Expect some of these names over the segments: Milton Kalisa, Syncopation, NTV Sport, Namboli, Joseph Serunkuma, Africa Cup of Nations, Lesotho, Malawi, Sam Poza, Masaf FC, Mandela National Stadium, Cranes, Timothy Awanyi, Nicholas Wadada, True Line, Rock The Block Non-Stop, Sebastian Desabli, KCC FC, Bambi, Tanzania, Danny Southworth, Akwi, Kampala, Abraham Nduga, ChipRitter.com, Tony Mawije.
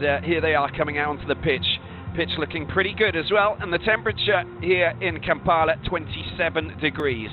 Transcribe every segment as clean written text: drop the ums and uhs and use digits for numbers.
Here they are coming out onto the pitch. Pitch looking pretty good as well, and the temperature here in Kampala, 27 degrees.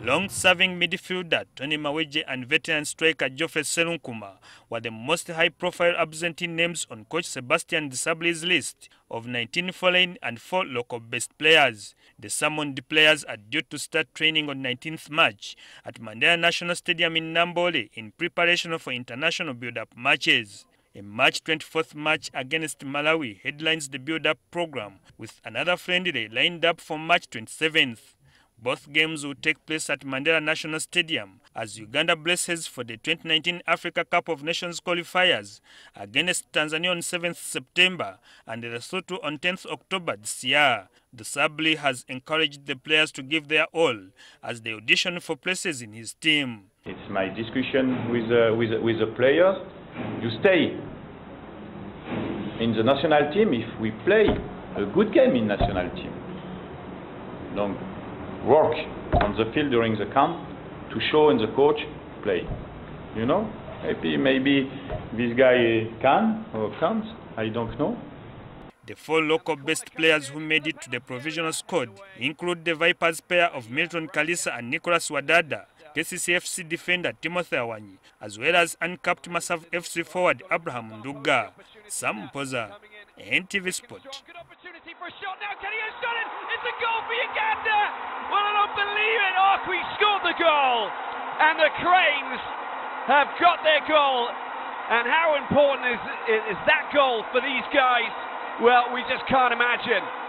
Long-serving midfielder Tony Mawije and veteran striker Joseph Serunkuma were the most high-profile absentee names on coach Sebastian Desabli's list of 19 foreign and 4 local-based players. The summoned players are due to start training on 19th March at Mandela National Stadium in Namboli in preparation for international build-up matches. A March 24th match against Malawi headlines the build-up program, with another friendly lined up for March 27th. Both games will take place at Mandela National Stadium as Uganda blesses for the 2019 Africa Cup of Nations qualifiers against Tanzania on 7th September and Lesotho on 10th October this year. The Sabli has encouraged the players to give their all as they audition for places in his team. It's my discussion with the players. You stay in the national team if we play a good game in national team. Don't work on the field during the camp to show and the coach play. You know, maybe this guy can or can't, I don't know. The 4 local-based players who made it to the provisional squad include the Vipers pair of Milton Kalisa and Nicholas Wadada, KCC FC defender Timothy Awanyi, as well as uncapped Masaf FC forward Abraham Nduga. Sam Poza, NTV Sport. Good opportunity for a shot now. Can he have shot it? It's a goal for Uganda! Well, I don't believe it. Akwi scored the goal, and the Cranes have got their goal. And how important is that goal for these guys? Well, we just can't imagine.